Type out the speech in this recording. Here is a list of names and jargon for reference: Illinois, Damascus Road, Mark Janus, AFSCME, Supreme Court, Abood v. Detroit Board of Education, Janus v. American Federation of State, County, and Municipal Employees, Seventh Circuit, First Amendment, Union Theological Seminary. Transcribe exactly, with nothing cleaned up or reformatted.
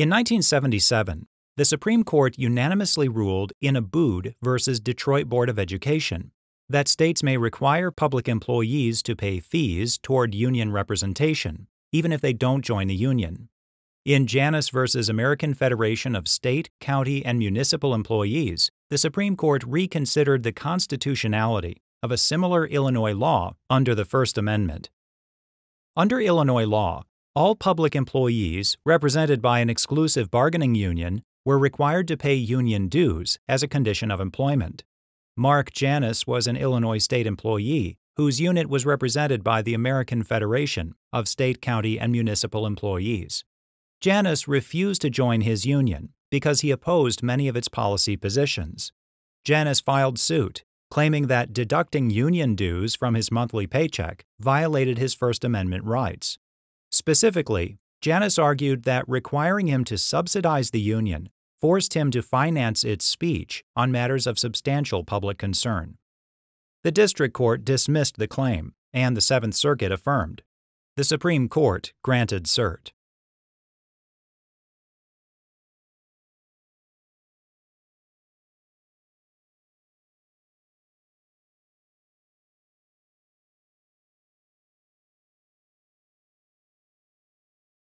In nineteen seventy-seven, the Supreme Court unanimously ruled in Abood v. Detroit Board of Education that states may require public employees to pay fees toward union representation, even if they don't join the union. In Janus v. American Federation of State, County, and Municipal Employees, the Supreme Court reconsidered the constitutionality of a similar Illinois law under the First Amendment. Under Illinois law, all public employees, represented by an exclusive bargaining union, were required to pay union dues as a condition of employment. Mark Janus was an Illinois state employee whose unit was represented by the American Federation of State, County, and Municipal Employees. Janus refused to join his union because he opposed many of its policy positions. Janus filed suit, claiming that deducting union dues from his monthly paycheck violated his First Amendment rights. Specifically, Janus argued that requiring him to subsidize the union forced him to finance its speech on matters of substantial public concern. The District Court dismissed the claim, and the Seventh Circuit affirmed. The Supreme Court granted cert.